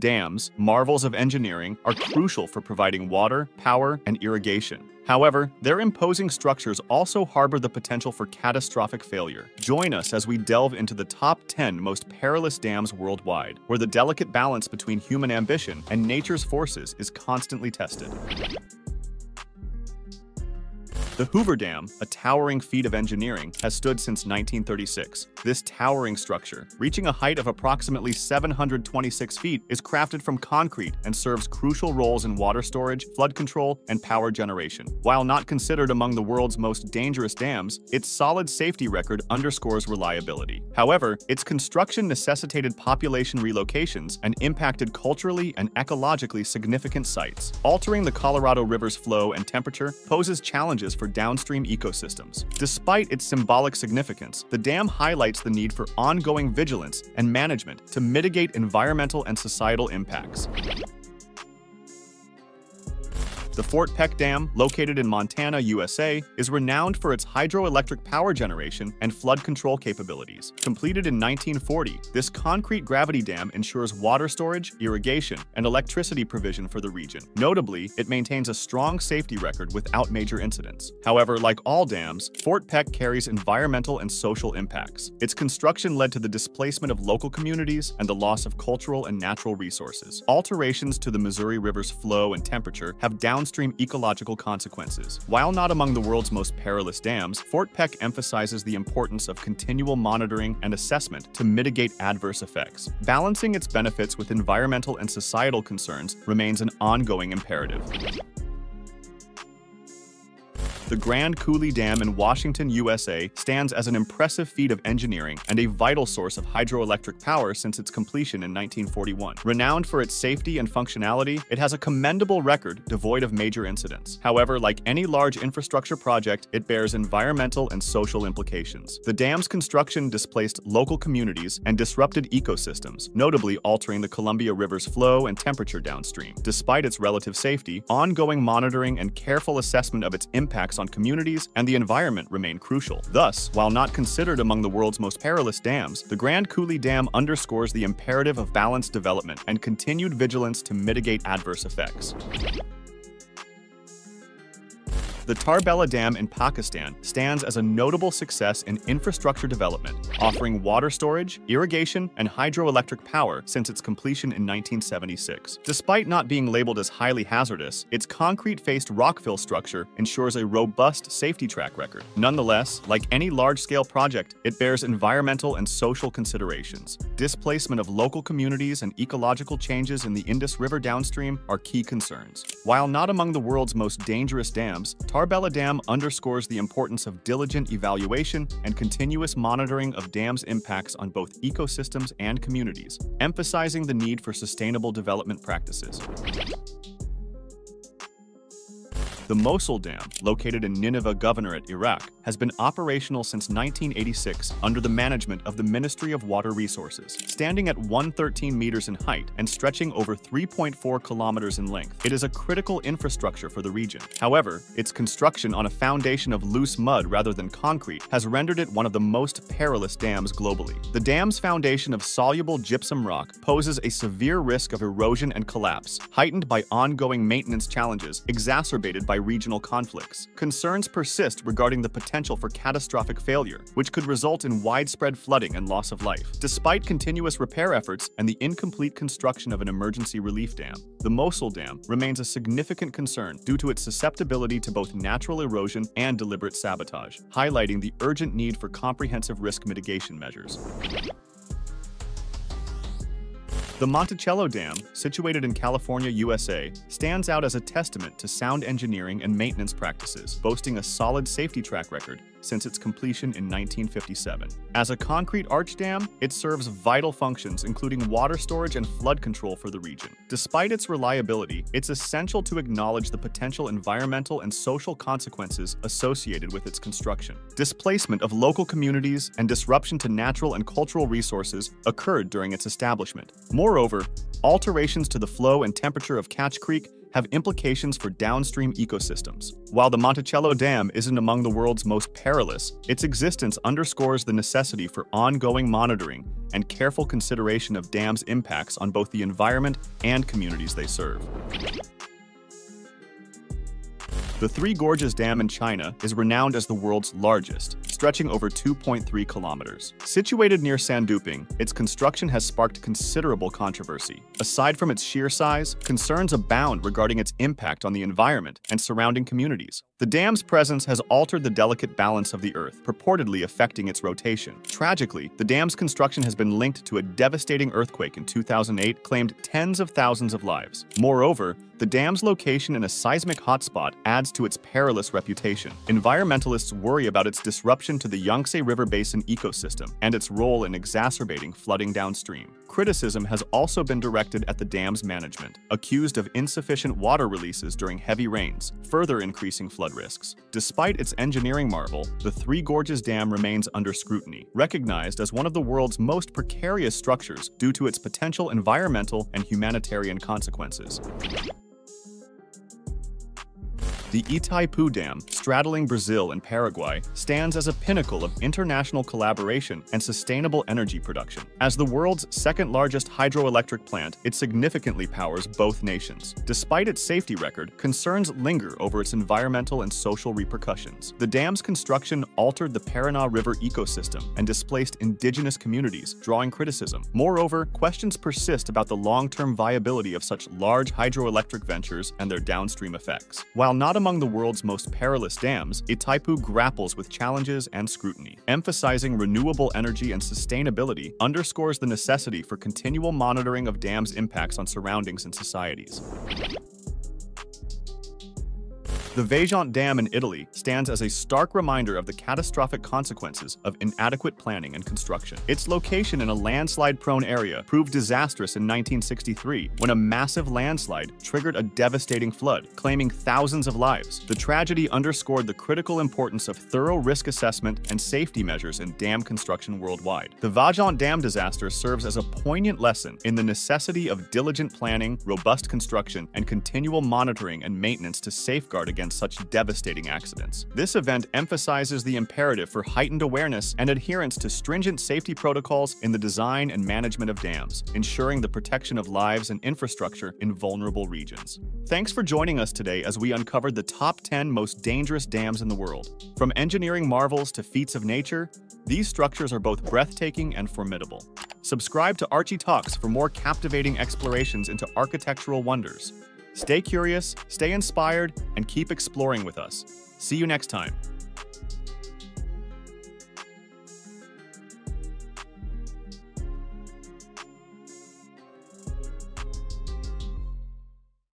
dams, marvels of engineering, are crucial for providing water, power, and irrigation. However, their imposing structures also harbor the potential for catastrophic failure. Join us as we delve into the top 10 most perilous dams worldwide, where the delicate balance between human ambition and nature's forces is constantly tested. The Hoover Dam, a towering feat of engineering, has stood since 1936. This towering structure, reaching a height of approximately 726 feet, is crafted from concrete and serves crucial roles in water storage, flood control, and power generation. While not considered among the world's most dangerous dams, its solid safety record underscores reliability. However, its construction necessitated population relocations and impacted culturally and ecologically significant sites. Altering the Colorado River's flow and temperature poses challenges for downstream ecosystems. Despite its symbolic significance, the dam highlights the need for ongoing vigilance and management to mitigate environmental and societal impacts. The Fort Peck Dam, located in Montana, USA, is renowned for its hydroelectric power generation and flood control capabilities. Completed in 1940, this concrete gravity dam ensures water storage, irrigation, and electricity provision for the region. Notably, it maintains a strong safety record without major incidents. However, like all dams, Fort Peck carries environmental and social impacts. Its construction led to the displacement of local communities and the loss of cultural and natural resources. Alterations to the Missouri River's flow and temperature have downstream ecological consequences. While not among the world's most perilous dams, Fort Peck emphasizes the importance of continual monitoring and assessment to mitigate adverse effects. Balancing its benefits with environmental and societal concerns remains an ongoing imperative. The Grand Coulee Dam in Washington, USA, stands as an impressive feat of engineering and a vital source of hydroelectric power since its completion in 1941. Renowned for its safety and functionality, it has a commendable record devoid of major incidents. However, like any large infrastructure project, it bears environmental and social implications. The dam's construction displaced local communities and disrupted ecosystems, notably altering the Columbia River's flow and temperature downstream. Despite its relative safety, ongoing monitoring and careful assessment of its impacts on communities and the environment remain crucial. Thus, while not considered among the world's most perilous dams, the Grand Coulee Dam underscores the imperative of balanced development and continued vigilance to mitigate adverse effects. The Tarbela Dam in Pakistan stands as a notable success in infrastructure development, offering water storage, irrigation, and hydroelectric power since its completion in 1976. Despite not being labeled as highly hazardous, its concrete-faced rockfill structure ensures a robust safety track record. Nonetheless, like any large-scale project, it bears environmental and social considerations. Displacement of local communities and ecological changes in the Indus River downstream are key concerns. While not among the world's most dangerous dams, Tarbela Dam underscores the importance of diligent evaluation and continuous monitoring of dams' impacts on both ecosystems and communities, emphasizing the need for sustainable development practices. The Mosul Dam, located in Nineveh Governorate, Iraq, has been operational since 1986 under the management of the Ministry of Water Resources. Standing at 113 meters in height and stretching over 3.4 kilometers in length, it is a critical infrastructure for the region. However, its construction on a foundation of loose mud rather than concrete has rendered it one of the most perilous dams globally. The dam's foundation of soluble gypsum rock poses a severe risk of erosion and collapse, heightened by ongoing maintenance challenges exacerbated by regional conflicts. Concerns persist regarding the potential for catastrophic failure, which could result in widespread flooding and loss of life. Despite continuous repair efforts and the incomplete construction of an emergency relief dam, the Mosul Dam remains a significant concern due to its susceptibility to both natural erosion and deliberate sabotage, highlighting the urgent need for comprehensive risk mitigation measures. The Monticello Dam, situated in California, USA, stands out as a testament to sound engineering and maintenance practices, boasting a solid safety track record since its completion in 1957. As a concrete arch dam, it serves vital functions including water storage and flood control for the region. Despite its reliability, it's essential to acknowledge the potential environmental and social consequences associated with its construction. Displacement of local communities and disruption to natural and cultural resources occurred during its establishment. Moreover, alterations to the flow and temperature of Catch Creek have implications for downstream ecosystems. While the Monticello Dam isn't among the world's most perilous, its existence underscores the necessity for ongoing monitoring and careful consideration of dams' impacts on both the environment and communities they serve. The Three Gorges Dam in China is renowned as the world's largest, stretching over 2.3 kilometers. Situated near Sanduping, its construction has sparked considerable controversy. Aside from its sheer size, concerns abound regarding its impact on the environment and surrounding communities. The dam's presence has altered the delicate balance of the Earth, purportedly affecting its rotation. Tragically, the dam's construction has been linked to a devastating earthquake in 2008, claimed tens of thousands of lives. Moreover, the dam's location in a seismic hotspot adds to its perilous reputation. Environmentalists worry about its disruption to the Yangtze River Basin ecosystem and its role in exacerbating flooding downstream. Criticism has also been directed at the dam's management, accused of insufficient water releases during heavy rains, further increasing flood risks. Despite its engineering marvel, the Three Gorges Dam remains under scrutiny, recognized as one of the world's most precarious structures due to its potential environmental and humanitarian consequences. The Itaipu Dam, straddling Brazil and Paraguay, stands as a pinnacle of international collaboration and sustainable energy production. As the world's second-largest hydroelectric plant, it significantly powers both nations. Despite its safety record, concerns linger over its environmental and social repercussions. The dam's construction altered the Paraná River ecosystem and displaced indigenous communities, drawing criticism. Moreover, questions persist about the long-term viability of such large hydroelectric ventures and their downstream effects. While not among the world's most perilous dams, Itaipu grapples with challenges and scrutiny. Emphasizing renewable energy and sustainability underscores the necessity for continual monitoring of dams' impacts on surroundings and societies. The Vajont Dam in Italy stands as a stark reminder of the catastrophic consequences of inadequate planning and construction. Its location in a landslide-prone area proved disastrous in 1963 when a massive landslide triggered a devastating flood, claiming thousands of lives. The tragedy underscored the critical importance of thorough risk assessment and safety measures in dam construction worldwide. The Vajont Dam disaster serves as a poignant lesson in the necessity of diligent planning, robust construction, and continual monitoring and maintenance to safeguard against such devastating accidents. This event emphasizes the imperative for heightened awareness and adherence to stringent safety protocols in the design and management of dams, ensuring the protection of lives and infrastructure in vulnerable regions. Thanks for joining us today as we uncovered the top 10 most dangerous dams in the world. From engineering marvels to feats of nature, these structures are both breathtaking and formidable. Subscribe to Archi Toks for more captivating explorations into architectural wonders. Stay curious, stay inspired, and keep exploring with us. See you next time.